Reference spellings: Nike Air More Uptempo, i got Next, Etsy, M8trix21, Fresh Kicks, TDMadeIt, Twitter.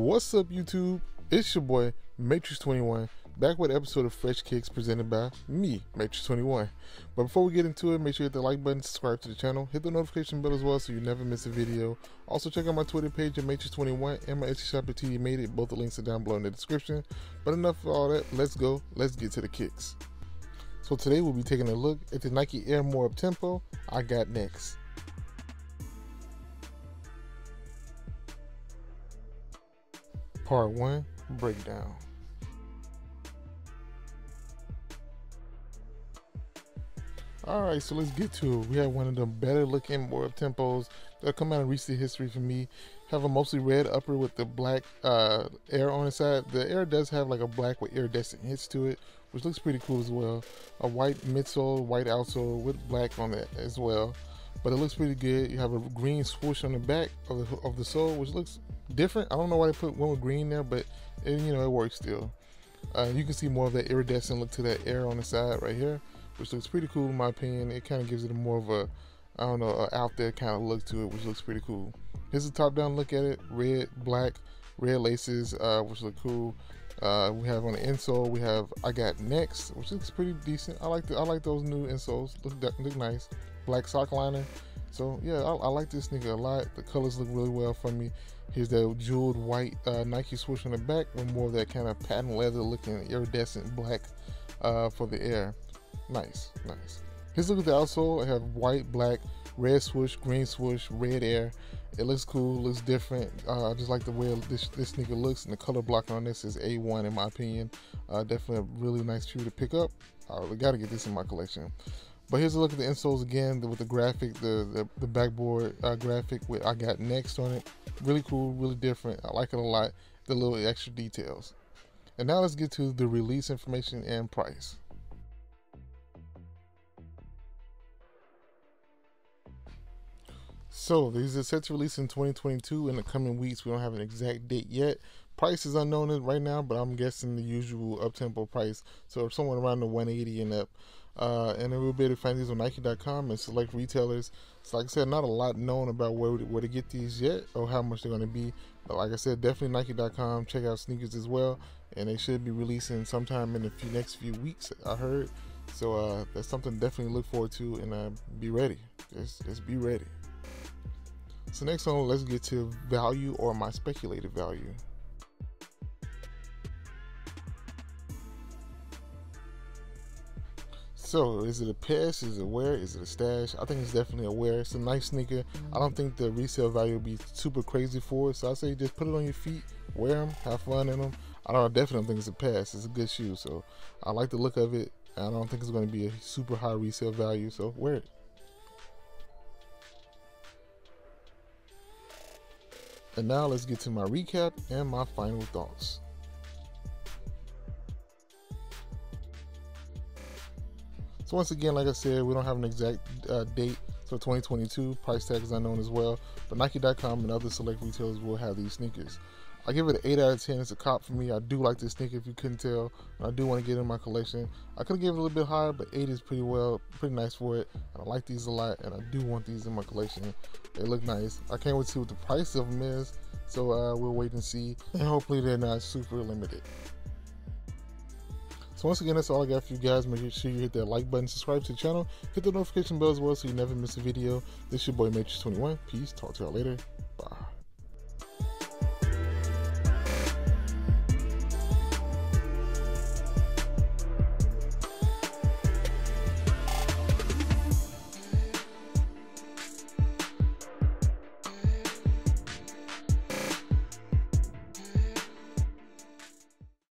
What's up YouTube, it's your boy M8trix21 back with an episode of Fresh Kicks presented by me, M8trix21. But before we get into it, make sure you hit the like button, subscribe to the channel, hit the notification bell as well so you never miss a video. Also check out my Twitter page at M8trix21 and my Etsy shop at TDMadeIt. Both the links are down below in the description. But enough of all that, let's go, let's get to the kicks. So today we'll be taking a look at the Nike Air More Uptempo, I Got Next. Part 1, breakdown. Alright, so let's get to it. We have one of the better looking more tempos that come out in recent history for me. Have a mostly red upper with the black air on the side. The air does have like a black with iridescent hits to it, which looks pretty cool as well. A white midsole, white outsole with black on that as well. But it looks pretty good. You have a green swoosh on the back of the sole, which looks different. I don't know why they put one with green there, but it, you know, it works still. You can see more of that iridescent look to that air on the side right here, which looks pretty cool in my opinion. It kind of gives it a more of a, I don't know, a out there kind of look to it, which looks pretty cool. Here's a top down look at it. Red, black, red laces, which look cool. We have on the insole, we have I Got Next, which looks pretty decent. I like those new insoles. Look nice. Black sock liner. So yeah, I like this sneaker a lot. The colors look really well for me. Here's that jeweled white Nike swoosh on the back with more of that kind of patent leather looking iridescent black for the air. Nice, nice. Here's a look at the outsole. I have white, black, red swoosh, green swoosh, red air. It looks cool, looks different. I just like the way this sneaker looks, and the color blocking on this is A1 in my opinion. Definitely a really nice shoe to pick up. I gotta get this in my collection. But here's a look at the insoles again with the graphic, the backboard graphic with I Got Next on it. Really cool, really different. I like it a lot, the little extra details. And now let's get to the release information and price. So these are set to release in 2022 in the coming weeks. We don't have an exact date yet. Price is unknown right now, but I'm guessing the usual up-tempo price. So somewhere around the 180 and up. And then we'll be able to find these on Nike.com and select retailers. So like I said, not a lot known about where to get these yet or how much they're going to be. But like I said, definitely Nike.com. Check out sneakers as well. And they should be releasing sometime in the next few weeks, I heard. So that's something to definitely look forward to, and be ready. Just be ready. So next on, let's get to value, or my speculated value. So, is it a pass? Is it a wear? Is it a stash? I think it's definitely a wear. It's a nice sneaker. I don't think the resale value will be super crazy for it. So I say just put it on your feet, wear them, have fun in them. I definitely don't think it's a pass. It's a good shoe. So I like the look of it. I don't think it's going to be a super high resale value. So wear it. And now let's get to my recap and my final thoughts. So once again, like I said, we don't have an exact date, so 2022, price tag is unknown as well, but Nike.com and other select retailers will have these sneakers. I give it an 8 out of 10, it's a cop for me. I do like this sneaker if you couldn't tell, and I do want to get it in my collection. I could have given it a little bit higher, but 8 is pretty nice for it, and I like these a lot, and I do want these in my collection. They look nice. I can't wait to see what the price of them is, so we'll wait and see, and hopefully they're not super limited. So once again, that's all I got for you guys. Make sure you hit that like button, subscribe to the channel, hit the notification bell as well so you never miss a video. This is your boy M8trix21. Peace. Talk to y'all later.